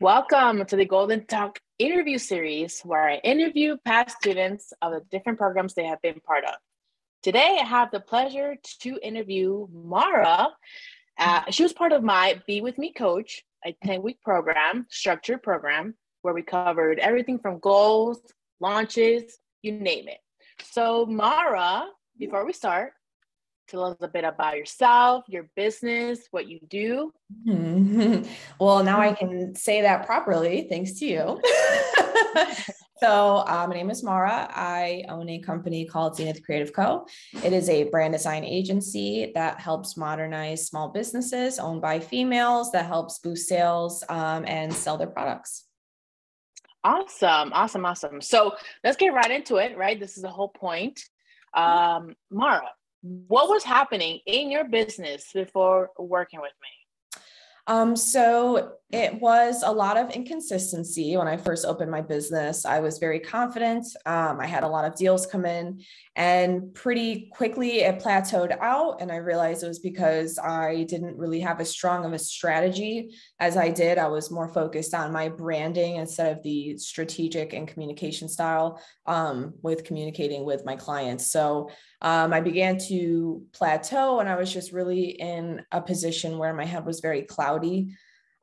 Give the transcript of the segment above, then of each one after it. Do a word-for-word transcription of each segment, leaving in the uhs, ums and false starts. Welcome to the Golden Talk interview series, where I interview past students of the different programs they have been part of. Today, I have the pleasure to interview Marra. Uh, she was part of my Be With Me Coach, a ten-week program, structured program, where we covered everything from goals, launches, you name it. So Marra, before we start, tell us a bit about yourself, your business, what you do. Mm-hmm. Well, now I can say that properly, thanks to you. So uh, my name is Marra. I own a company called Zenith Creative Co. It is a brand design agency that helps modernize small businesses owned by females, that helps boost sales um, and sell their products. Awesome, awesome, awesome. So let's get right into it, right? This is the whole point. Um, Marra, what was happening in your business before working with me? Um, so it was a lot of inconsistency. When I first opened my business, I was very confident. Um, I had a lot of deals come in, and pretty quickly it plateaued out. And I realized it was because I didn't really have as strong of a strategy as I did. I was more focused on my branding instead of the strategic and communication style um, with communicating with my clients. So um, I began to plateau, and I was just really in a position where my head was very cloudy.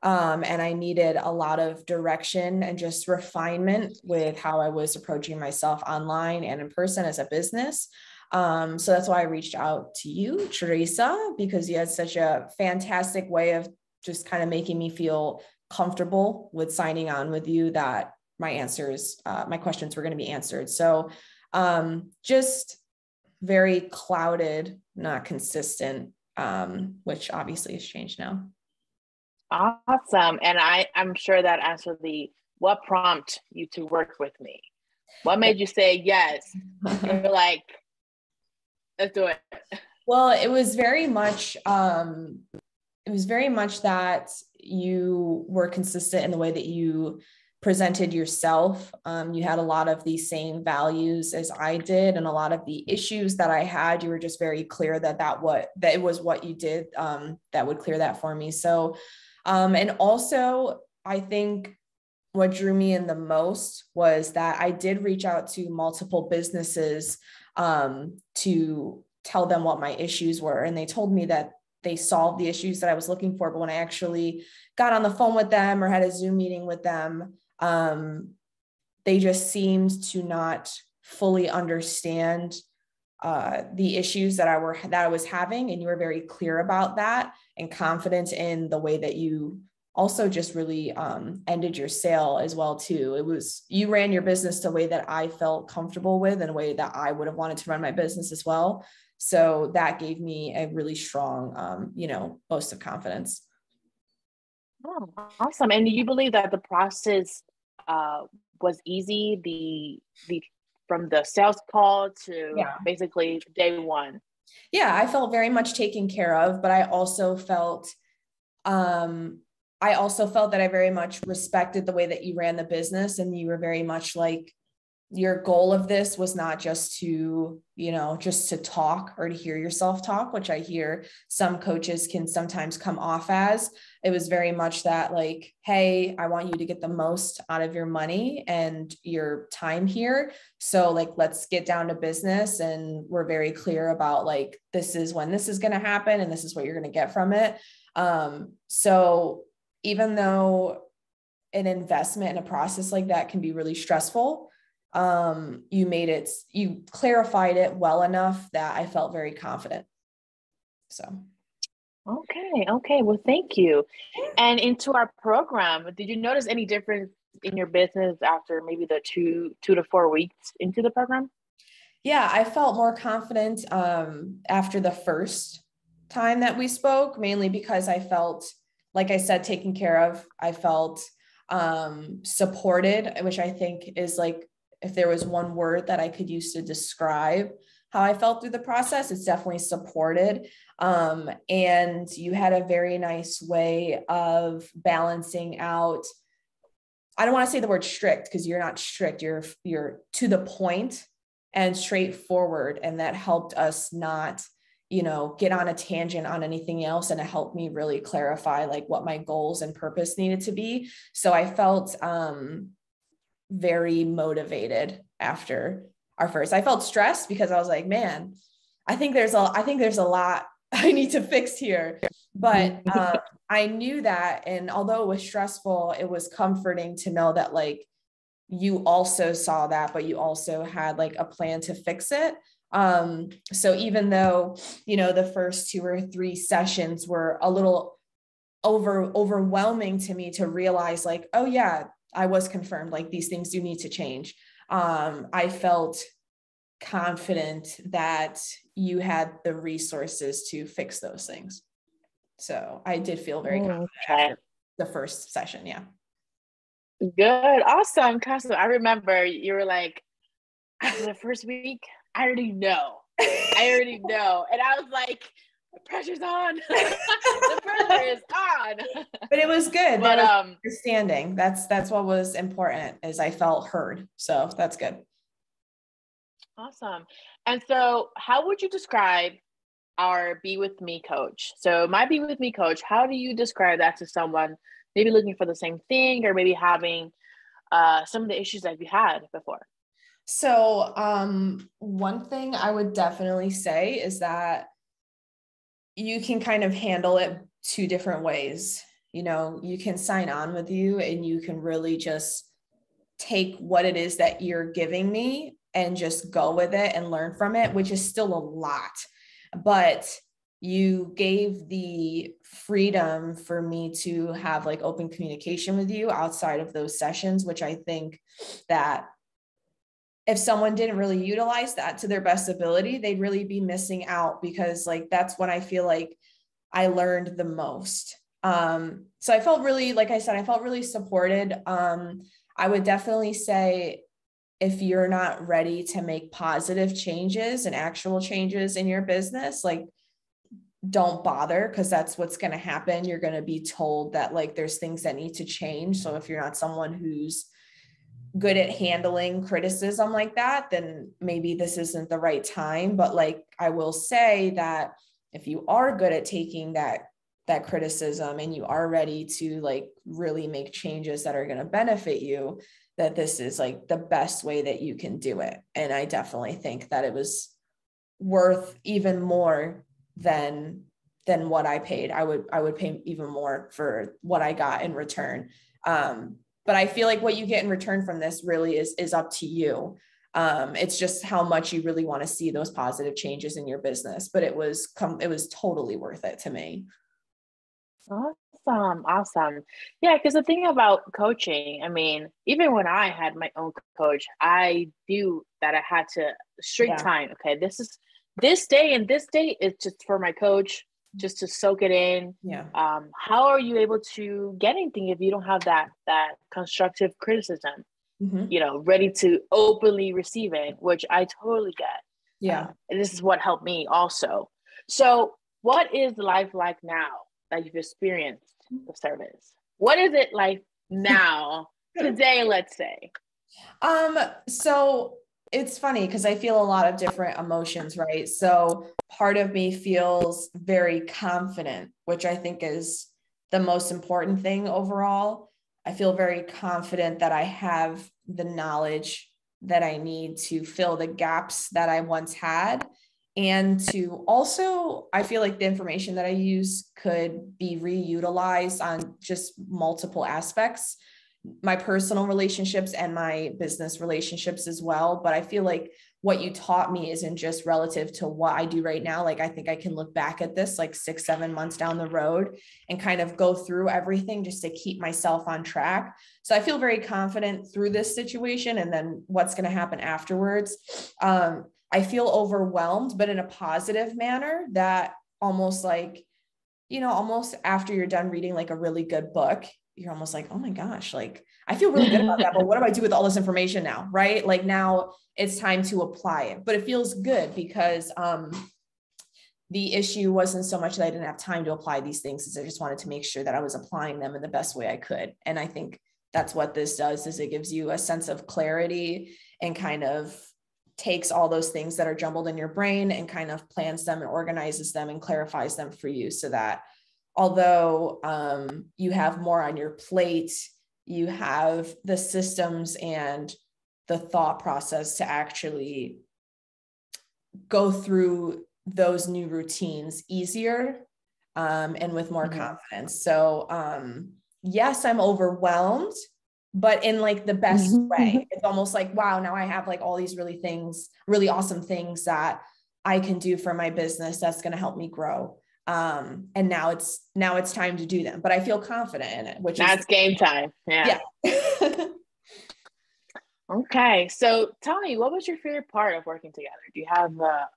Um, and I needed a lot of direction and just refinement with how I was approaching myself online and in person as a business. Um, so that's why I reached out to you, Teresa, because you had such a fantastic way of just kind of making me feel comfortable with signing on with you, that my answers, uh, my questions were going to be answered. So um, just very clouded, not consistent, um, which obviously has changed now. Awesome. And I, I'm sure that answered the, what prompted you to work with me? What made you say yes? You're like, let's do it. Well, it was very much, um, it was very much that you were consistent in the way that you presented yourself. Um, you had a lot of the same values as I did, and a lot of the issues that I had, you were just very clear that that what, that it was what you did, um, that would clear that for me. So, Um, and also, I think what drew me in the most was that I did reach out to multiple businesses um, to tell them what my issues were. And they told me that they solved the issues that I was looking for. But when I actually got on the phone with them or had a Zoom meeting with them, um, they just seemed to not fully understand uh, the issues that I were, that I was having. And you were very clear about that, and confident in the way that you also just really um, ended your sale as well too. It was, you ran your business the way that I felt comfortable with, in a way that I would have wanted to run my business as well. So that gave me a really strong, um, you know, boost of confidence. Oh, awesome. And do you believe that the process uh, was easy? The, the, from the sales call to yeah. basically day one? Yeah, I felt very much taken care of, but I also felt, um, I also felt that I very much respected the way that you ran the business, and you were very much like, your goal of this was not just to, you know, just to talk or to hear yourself talk, which I hear some coaches can sometimes come off as. It was very much that like, hey, I want you to get the most out of your money and your time here. So like, let's get down to business. And we're very clear about like, this is when this is going to happen, and this is what you're going to get from it. Um, so even though an investment in a process like that can be really stressful, Um, you made it, you clarified it well enough that I felt very confident. So. Okay. Okay. Well, thank you. And into our program, did you notice any difference in your business after maybe the two, two to four weeks into the program? Yeah, I felt more confident, um, after the first time that we spoke, mainly because I felt, like I said, taken care of. I felt, um, supported, which I think is like, if there was one word that I could use to describe how I felt through the process, it's definitely supported. Um, and you had a very nice way of balancing out. I don't want to say the word strict, because you're not strict. You're, you're to the point and straightforward. And that helped us not you know, get on a tangent on anything else. And it helped me really clarify like what my goals and purpose needed to be. So I felt um, very motivated after our first. I felt stressed because I was like, man, I think there's a, I think there's a lot I need to fix here. But um, I knew that. And although it was stressful, it was comforting to know that like, you also saw that, but you also had like a plan to fix it. Um, so even though, you know, the first two or three sessions were a little over overwhelming to me to realize like, oh yeah, I was confirmed, like these things do need to change. Um, I felt confident that you had the resources to fix those things. So I did feel very confident after the first session. Yeah. Good. Awesome. I remember you were like, after the first week, I already know. I already know. And I was like, the pressure's on. The pressure is on. But it was good. But that um, understanding. That's, that's what was important, is I felt heard. So that's good. Awesome. And so how would you describe our Be With Me coach? So my Be With Me coach, how do you describe that to someone maybe looking for the same thing, or maybe having uh, some of the issues that you had before? So um, one thing I would definitely say is that you can kind of handle it two different ways. You know, you can sign on with you and you can really just take what it is that you're giving me and just go with it and learn from it, which is still a lot. But you gave the freedom for me to have like open communication with you outside of those sessions, which I think that if someone didn't really utilize that to their best ability, they'd really be missing out, because like, that's when I feel like I learned the most. Um, so I felt really, like I said, I felt really supported. Um, I would definitely say, if you're not ready to make positive changes and actual changes in your business, like, don't bother, because that's what's going to happen. You're going to be told that like there's things that need to change. So if you're not someone who's good at handling criticism like that, then maybe this isn't the right time. But like, I will say that if you are good at taking that, that criticism and you are ready to like really make changes that are going to benefit you, that this is like the best way that you can do it. And I definitely think that it was worth even more than than what I paid. I would I would pay even more for what I got in return. Um, but I feel like what you get in return from this really is is up to you. Um, it's just how much you really want to see those positive changes in your business. But it was com- it was totally worth it to me. Awesome, awesome. Yeah, because the thing about coaching, I mean, even when I had my own coach, I knew that I had to straight yeah. time. Okay, this is. This day and this day is just for my coach, just to soak it in. Yeah. Um, how are you able to get anything if you don't have that that constructive criticism, mm-hmm. you know, ready to openly receive it, which I totally get. Yeah. Um, and this is what helped me also. So what is life like now that you've experienced the service? What is it like now, today, let's say? Um, so it's funny because I feel a lot of different emotions, right? So part of me feels very confident, which I think is the most important thing overall. I feel very confident that I have the knowledge that I need to fill the gaps that I once had. And to also, I feel like the information that I use could be reutilized on just multiple aspects, my personal relationships and my business relationships as well. But I feel like what you taught me isn't just relative to what I do right now. Like, I think I can look back at this like six, seven months down the road and kind of go through everything just to keep myself on track. So I feel very confident through this situation and then what's going to happen afterwards. Um, I feel overwhelmed, but in a positive manner, that almost like, you know, almost after you're done reading like a really good book, you're almost like, oh my gosh, like I feel really good about that, but what do I do with all this information now? Right? Like now it's time to apply it, but it feels good because um, the issue wasn't so much that I didn't have time to apply these things, as I just wanted to make sure that I was applying them in the best way I could. And I think that's what this does, is it gives you a sense of clarity and kind of takes all those things that are jumbled in your brain and kind of plans them and organizes them and clarifies them for you, so that although um, you have more on your plate, you have the systems and the thought process to actually go through those new routines easier um, and with more mm-hmm. confidence. So um, yes, I'm overwhelmed, but in like the best way. It's almost like, wow, now I have like all these really things, really awesome things that I can do for my business that's going to help me grow. Um, and now it's, now it's time to do them, but I feel confident in it, which that's is game time. Yeah. yeah. Okay. So tell me, what was your favorite part of working together? Do you have a,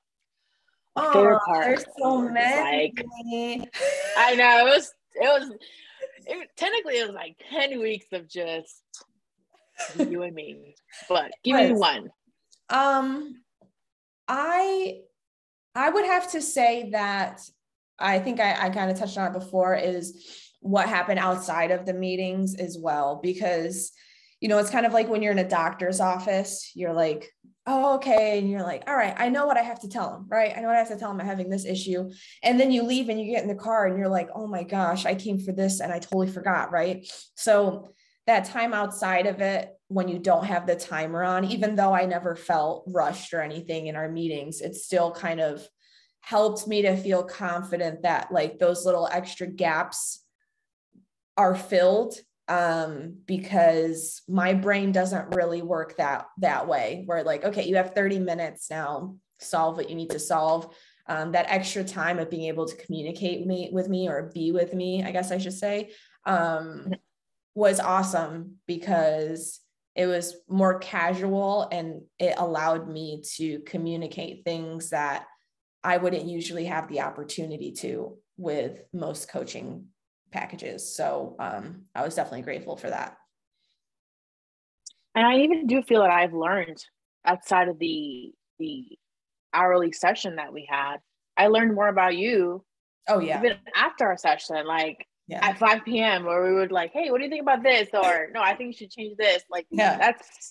a favorite oh, part? There's so many. Like, I know it was, it was, It, technically, it was like ten weeks of just you and me, but give me one. Um, I, I would have to say that I think I, I kind of touched on it before, is what happened outside of the meetings as well, because, you know, it's kind of like when you're in a doctor's office, you're like, oh, okay. And you're like, all right, I know what I have to tell them, right? I know what I have to tell them. I'm having this issue. And then you leave and you get in the car and you're like, oh my gosh, I came for this and I totally forgot, right? So that time outside of it, when you don't have the timer on, even though I never felt rushed or anything in our meetings, it still kind of helped me to feel confident that like those little extra gaps are filled. Um, because my brain doesn't really work that, that way. We're like, okay, you have thirty minutes now, solve what you need to solve. Um, that extra time of being able to communicate me, with me or be with me, I guess I should say, um, was awesome, because it was more casual and it allowed me to communicate things that I wouldn't usually have the opportunity to with most coaching packages. So um, I was definitely grateful for that. And I even do feel that I've learned outside of the the hourly session that we had. I learned more about you. Oh yeah. Even after our session, like yeah. at five p.m. where we would like, hey, what do you think about this? Or no, I think you should change this. Like yeah. that's,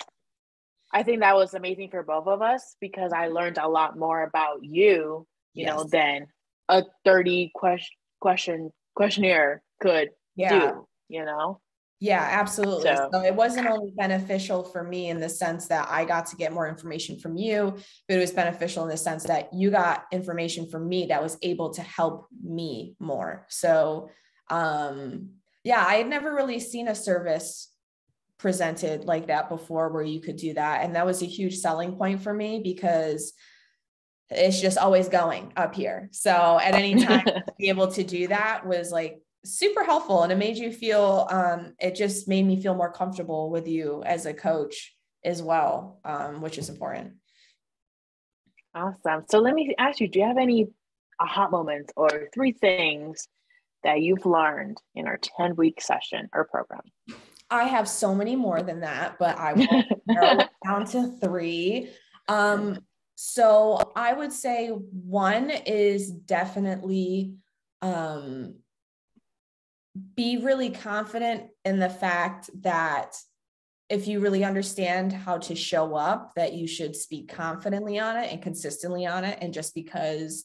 I think that was amazing for both of us, because I learned a lot more about you, you yes. know, than a thirty question, question questionnaire could yeah. do, you know? Yeah, absolutely. So. so it wasn't only beneficial for me in the sense that I got to get more information from you, but it was beneficial in the sense that you got information from me that was able to help me more. So um, yeah, I had never really seen a service presented like that before where you could do that. And that was a huge selling point for me, because it's just always going up here. So at any time to be able to do that was like super helpful. And it made you feel, um, it just made me feel more comfortable with you as a coach as well, um, which is important. Awesome. So let me ask you, do you have any aha moments or three things that you've learned in our ten week session or program? I have so many more than that, but I will narrow it down to three. Um, So I would say one is definitely um, be really confident in the fact that if you really understand how to show up, that you should speak confidently on it and consistently on it. And just because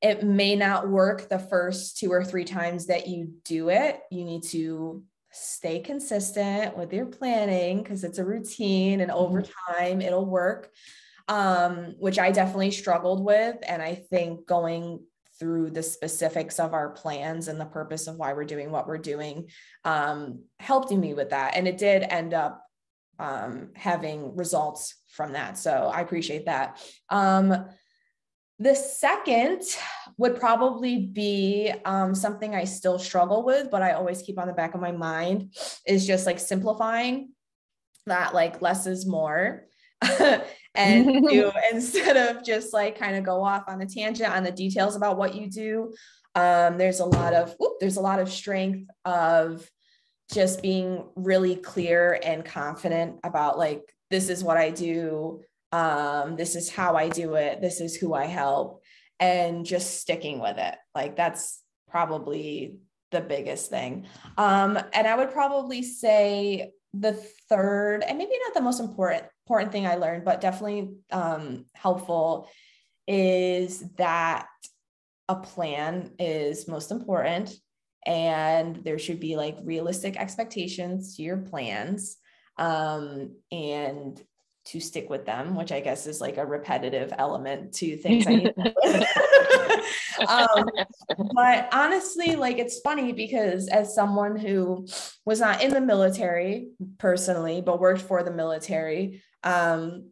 it may not work the first two or three times that you do it, you need to stay consistent with your planning, because it's a routine and over time it'll work. Um, which I definitely struggled with. And I think going through the specifics of our plans and the purpose of why we're doing what we're doing, um, helped me with that. And it did end up, um, having results from that. So I appreciate that. Um, the second would probably be, um, something I still struggle with, but I always keep on the back of my mind, is just like simplifying that, like less is more. And you, instead of just like kind of go off on a tangent on the details about what you do, um, there's a lot of, whoop, there's a lot of strength of just being really clear and confident about like, this is what I do. Um, this is how I do it. This is who I help, and just sticking with it. Like that's probably the biggest thing. Um, and I would probably say the third, and maybe not the most important important thing I learned, but definitely um, helpful, is that a plan is most important, and there should be like realistic expectations to your plans, um, and to stick with them, which I guess is like a repetitive element to things I need to do. um, but honestly, like, it's funny because as someone who was not in the military personally, but worked for the military, um,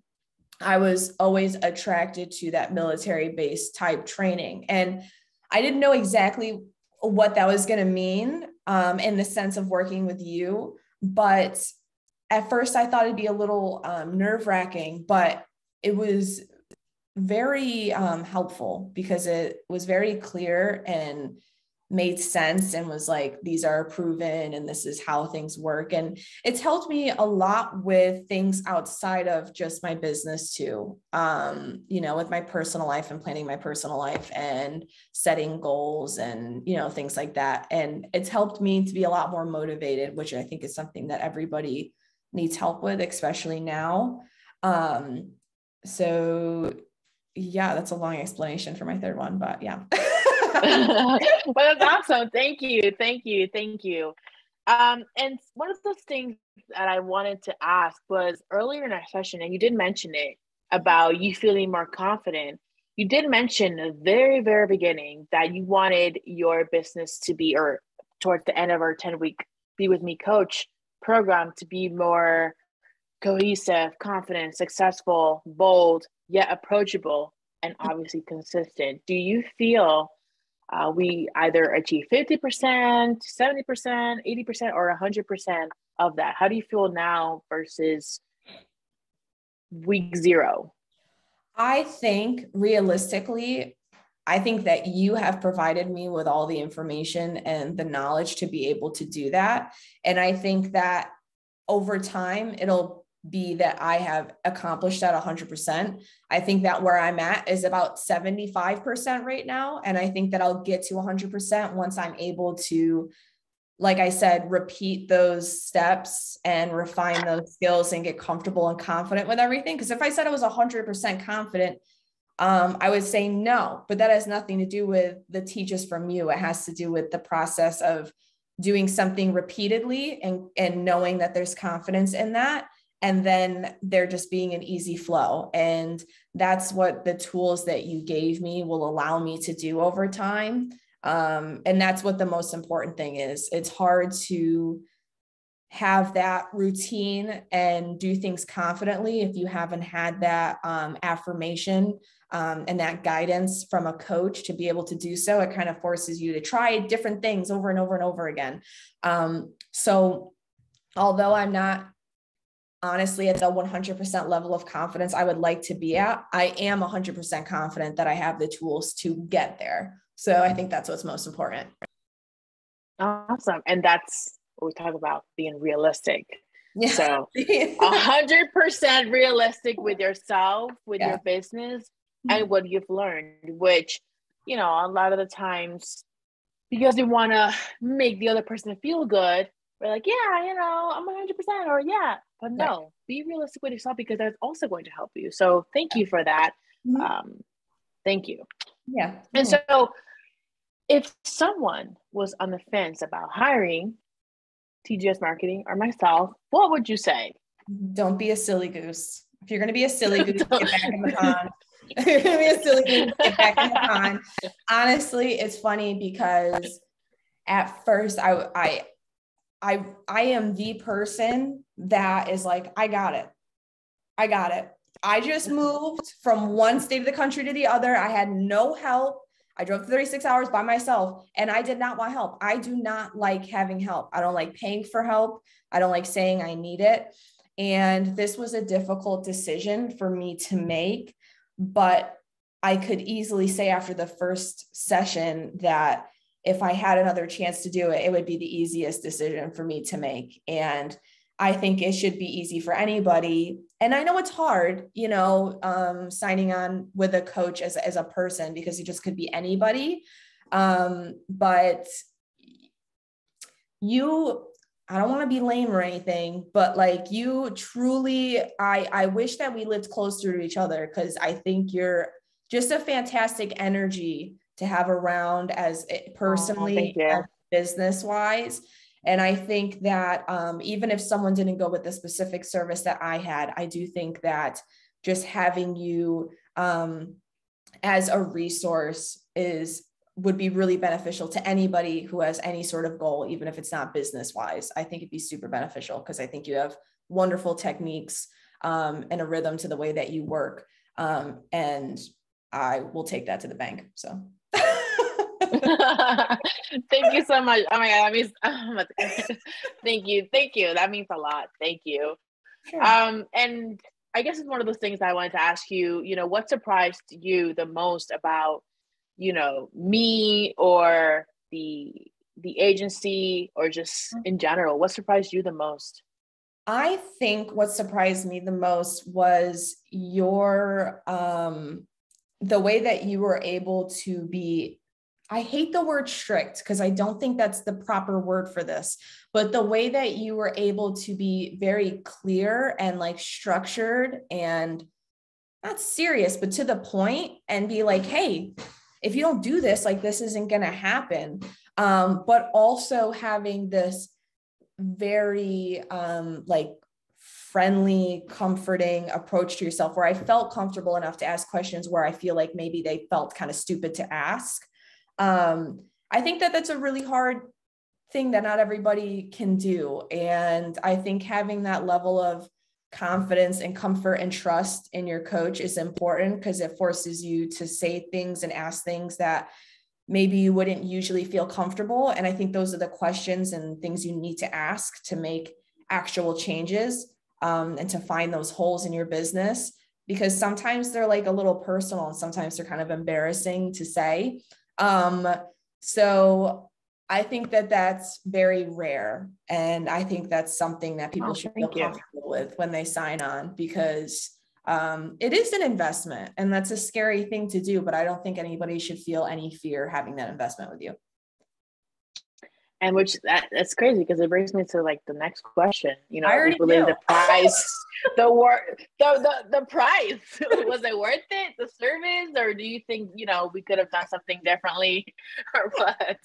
I was always attracted to that military-based type training. And I didn't know exactly what that was going to mean, um, in the sense of working with you, but at first I thought it'd be a little um, nerve-wracking, but it was very um, helpful because it was very clear and made sense and was like, these are proven and this is how things work. And it's helped me a lot with things outside of just my business too, um, you know, with my personal life and planning my personal life and setting goals and, you know, things like that. And it's helped me to be a lot more motivated, which I think is something that everybody needs help with, especially now. Um, so yeah, that's a long explanation for my third one, but yeah. But that's awesome. Thank you. Thank you. Thank you. Um, and one of those things that I wanted to ask was earlier in our session, and you did mention it about you feeling more confident. You did mention the very, very beginning that you wanted your business to be, or towards the end of our ten week Be With Me Coach program, to be more cohesive, confident, successful, bold, yet approachable, and obviously consistent. Do you feel Uh, we either achieve fifty percent, seventy percent, eighty percent, or one hundred percent of that? How do you feel now versus week zero? I think realistically, I think that you have provided me with all the information and the knowledge to be able to do that. And I think that over time, it'll be that I have accomplished that one hundred percent. I think that where I'm at is about seventy-five percent right now. And I think that I'll get to one hundred percent once I'm able to, like I said, repeat those steps and refine those skills and get comfortable and confident with everything. Because if I said I was one hundred percent confident, um, I would say no, but that has nothing to do with the teachers from you. It has to do with the process of doing something repeatedly and, and knowing that there's confidence in that. And then there just being an easy flow. And that's what the tools that you gave me will allow me to do over time. Um, and that's what the most important thing is. It's hard to have that routine and do things confidently if you haven't had that um, affirmation um, and that guidance from a coach to be able to do so. It kind of forces you to try different things over and over and over again. Um, so although I'm not honestly at the one hundred percent level of confidence I would like to be at, I am one hundred percent confident that I have the tools to get there. So I think that's what's most important. Awesome. And that's what we talk about, being realistic. Yeah. So one hundred percent realistic with yourself, with yeah. your business, mm-hmm. and what you've learned, which, you know, a lot of the times, because we want to make the other person feel good, we're like, yeah, you know, I'm one hundred percent, or yeah, but no, right. Be realistic with yourself, because that's also going to help you. So thank you for that. Mm-hmm. Um, thank you. Yeah. And yeah. so if someone was on the fence about hiring T G S Marketing or myself, what would you say? Don't be a silly goose. If you're going to be a silly goose, get back in the pond. If you're going to be a silly goose, get back in the pond. Honestly, it's funny because at first I, I, I, I am the person that is like, I got it. I got it. I just moved from one state of the country to the other. I had no help. I drove thirty-six hours by myself and I did not want help. I do not like having help. I don't like paying for help. I don't like saying I need it. And this was a difficult decision for me to make, but I could easily say after the first session that if I had another chance to do it, it would be the easiest decision for me to make. And I think it should be easy for anybody. And I know it's hard, you know, um, signing on with a coach as, as a person, because it just could be anybody. Um, but you, I don't want to be lame or anything, but like you truly, I, I wish that we lived closer to each other, because I think you're just a fantastic energy to have around as personally, oh, business wise. And I think that um, even if someone didn't go with the specific service that I had, I do think that just having you um, as a resource is would be really beneficial to anybody who has any sort of goal, even if it's not business wise. I think it'd be super beneficial because I think you have wonderful techniques um, and a rhythm to the way that you work. Um, and I will take that to the bank. So thank you so much. Oh my God. That means, oh my God. Thank you. Thank you. That means a lot. Thank you. Sure. Um, and I guess it's one of those things I wanted to ask you, you know, what surprised you the most about, you know, me or the, the agency or just in general, what surprised you the most? I think what surprised me the most was your, um, the way that you were able to be, I hate the word strict because I don't think that's the proper word for this, but the way that you were able to be very clear and like structured and not serious, but to the point, and be like, hey, if you don't do this, like this isn't going to happen. Um, but also having this very um, like friendly, comforting approach to yourself, where I felt comfortable enough to ask questions where I feel like maybe they felt kind of stupid to ask. Um, I think that that's a really hard thing that not everybody can do. And I think having that level of confidence and comfort and trust in your coach is important, because it forces you to say things and ask things that maybe you wouldn't usually feel comfortable. And I think those are the questions and things you need to ask to make actual changes um, and to find those holes in your business, because sometimes they're like a little personal and sometimes they're kind of embarrassing to say. Um, so I think that that's very rare. And I think that's something that people oh, should feel comfortable you. with when they sign on, because um, it is an investment and that's a scary thing to do, but I don't think anybody should feel any fear having that investment with you. And which that, that's crazy, because it brings me to like the next question, you know, I already related to price, the work, the, the, the price, was it worth it, the service, or do you think, you know, we could have done something differently or what?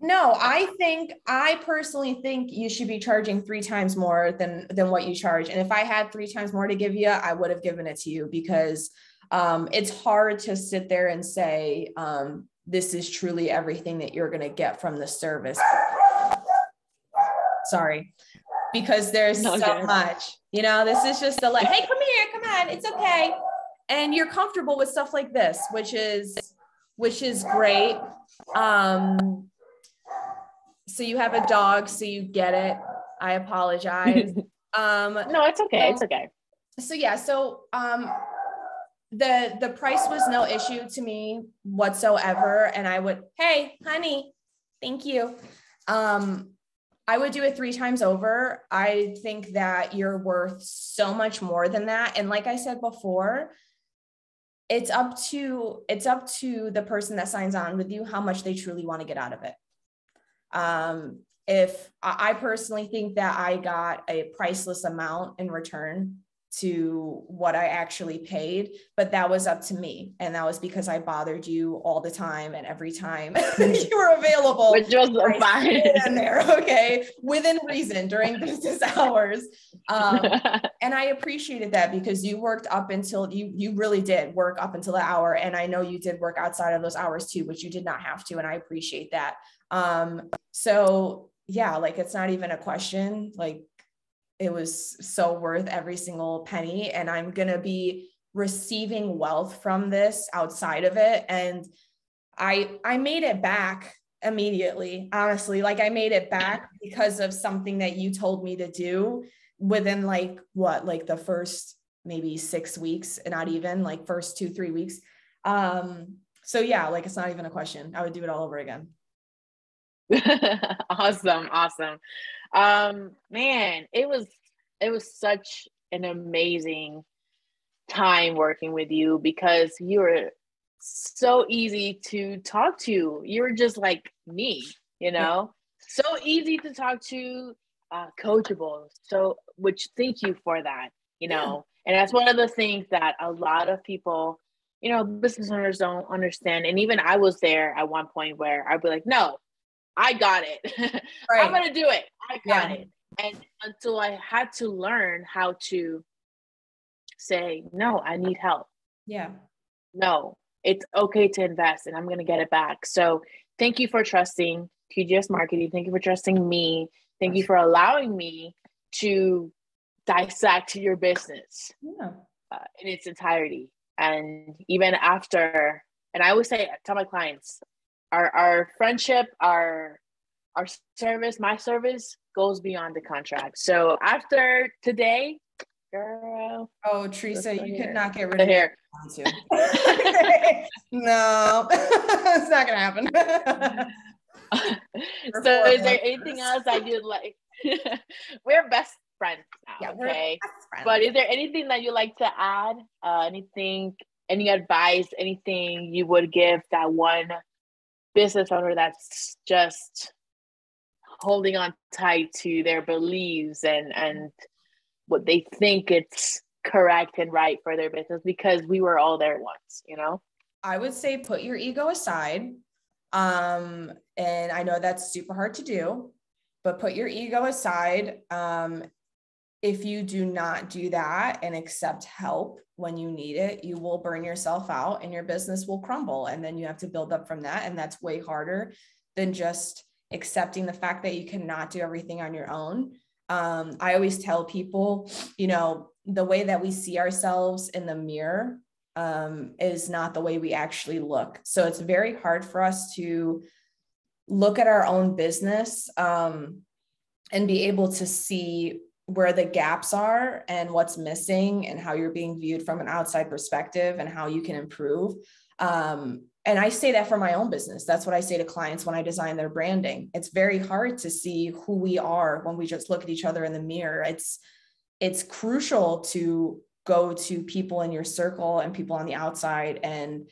No, I think, I personally think you should be charging three times more than, than what you charge. And if I had three times more to give you, I would have given it to you, because um, it's hard to sit there and say, um, this is truly everything that you're going to get from the service. Sorry, because there's no, so good. much, you know, this is just a like, hey, come here, come on, it's okay. And you're comfortable with stuff like this, which is, which is great. Um, so you have a dog, so you get it. I apologize. Um, no, it's okay. So, it's okay. So yeah. So, um, the, the price was no issue to me whatsoever. And I would, hey, honey, thank you. Um, I would do it three times over. I think that you're worth so much more than that. And like I said before, it's up to, it's up to the person that signs on with you, how much they truly want to get out of it. Um, if I personally think that I got a priceless amount in return to what I actually paid, but that was up to me. And that was because I bothered you all the time and every time you were available. Which was fine. In there, okay, within reason during business hours. Um, and I appreciated that, because you worked up until, you you really did work up until the hour. And I know you did work outside of those hours too, which you did not have to. And I appreciate that. Um, so yeah, like it's not even a question, like, it was so worth every single penny, and I'm going to be receiving wealth from this outside of it. And I, I made it back immediately, honestly, like I made it back because of something that you told me to do within like, what, like the first, maybe six weeks, not even like first two, three weeks. Um, so yeah, like, it's not even a question. I would do it all over again. Awesome. Awesome. Um, man, it was, it was such an amazing time working with you, because you were so easy to talk to. You were just like me, you know, so easy to talk to. uh, coachable. So, which thank you for that, you know, yeah. And that's one of the things that a lot of people, you know, business owners don't understand. And even I was there at one point where I'd be like, no, I got it. Right. I'm going to do it. I got yeah. it. And until I had to learn how to say, no, I need help. Yeah. No, it's okay to invest and I'm going to get it back. So thank you for trusting T G S Marketing. Thank you for trusting me. Thank you for allowing me to dissect your business yeah. uh, in its entirety. And even after, and I always say, I tell my clients, our, our friendship, our, our service, my service goes beyond the contract. So after today, girl. Oh, Teresa, you could not get rid of hair. No, it's not gonna happen. So, is there anything else that you'd like? We're best friends now, yeah, okay? Best friends. But is there anything that you like to add? Uh, anything? Any advice? Anything you would give that one business owner that's just holding on tight to their beliefs and and what they think it's correct and right for their business, because we were all there once, you know? I would say put your ego aside. Um, and I know that's super hard to do, but put your ego aside. Um, if you do not do that and accept help when you need it, you will burn yourself out and your business will crumble. And then you have to build up from that. And that's way harder than just accepting the fact that you cannot do everything on your own. Um, I always tell people, you know, the way that we see ourselves in the mirror, um, is not the way we actually look. So it's very hard for us to look at our own business, um, and be able to see where the gaps are and what's missing and how you're being viewed from an outside perspective and how you can improve. Um, And I say that for my own business. That's what I say to clients when I design their branding. It's very hard to see who we are when we just look at each other in the mirror. It's, it's crucial to go to people in your circle and people on the outside and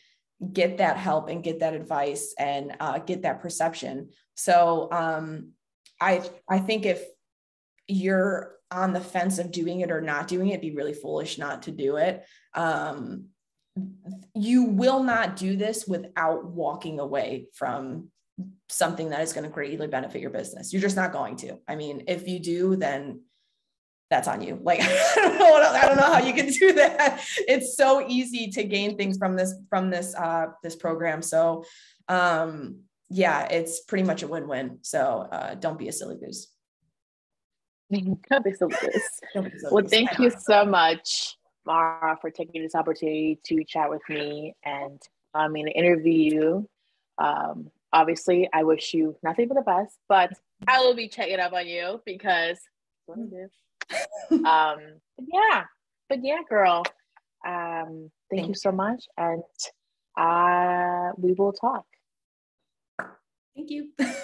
get that help and get that advice and uh, get that perception. So um, I, I think if you're on the fence of doing it or not doing it, it'd be really foolish not to do it. Um, You will not do this without walking away from something that is going to greatly benefit your business. You're just not going to. I mean, if you do, then that's on you. Like, I don't know, I don't know how you can do that. It's so easy to gain things from this, from this, uh, this program. So, um, yeah, it's pretty much a win-win. So, uh, don't be a silly goose. Don't be silly goose. Don't be silly well, goose. Thank you so much, Marra, for taking this opportunity to chat with me and I um, mean interview you. Um, obviously, I wish you nothing but the best, but I will be checking up on you because um, yeah, but yeah, girl, um, thank you so much, and uh, we will talk. Thank you.